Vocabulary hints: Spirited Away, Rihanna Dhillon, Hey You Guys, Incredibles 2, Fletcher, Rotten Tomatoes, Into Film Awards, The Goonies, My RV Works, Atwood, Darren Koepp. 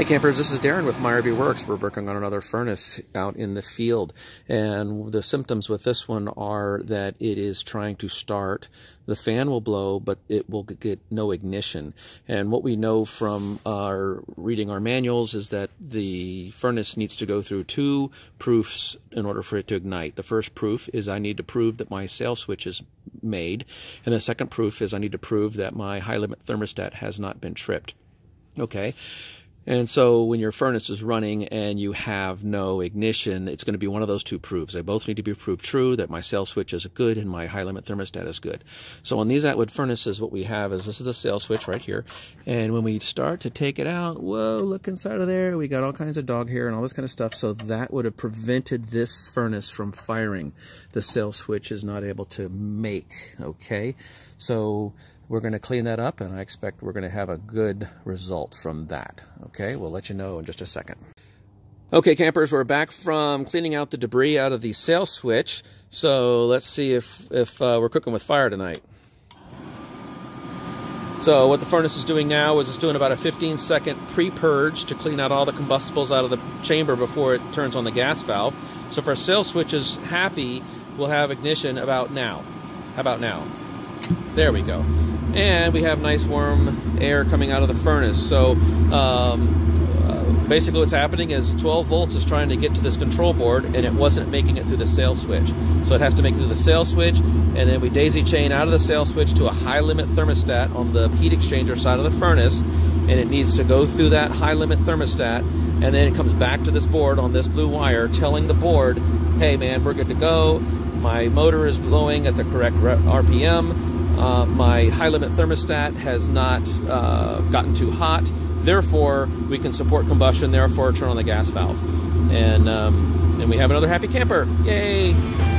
Hi campers, this is Darren with My RV Works. We're working on another furnace out in the field, and the symptoms with this one are that it is trying to start. The fan will blow, but it will get no ignition. And what we know from our reading our manuals is that the furnace needs to go through two proofs in order for it to ignite. The first proof is I need to prove that my sail switch is made, and the second proof is I need to prove that my high limit thermostat has not been tripped. Okay. And so when your furnace is running and you have no ignition, it's going to be one of those two proofs. They both need to be proved true, that my sail switch is good and my high limit thermostat is good. So on these Atwood furnaces, what we have is this is a sail switch right here. And when we start to take it out, whoa, look inside of there. We got all kinds of dog hair and all this kind of stuff. So that would have prevented this furnace from firing. The sail switch is not able to make, okay? So we're going to clean that up, and I expect we're going to have a good result from that. Okay, we'll let you know in just a second. Okay, campers, we're back from cleaning out the debris out of the sail switch. So let's see if we're cooking with fire tonight. So what the furnace is doing now is it's doing about a 15-second pre-purge to clean out all the combustibles out of the chamber before it turns on the gas valve. So if our sail switch is happy, we'll have ignition about now. How about now? There we go. And we have nice warm air coming out of the furnace. So basically what's happening is 12 volts is trying to get to this control board, and it wasn't making it through the sail switch. So it has to make it through the sail switch, and then we daisy chain out of the sail switch to a high limit thermostat on the heat exchanger side of the furnace, and it needs to go through that high limit thermostat, and then it comes back to this board on this blue wire telling the board, hey man, we're good to go, my motor is blowing at the correct RPM, my high limit thermostat has not gotten too hot, therefore we can support combustion, therefore turn on the gas valve. And we have another happy camper. Yay!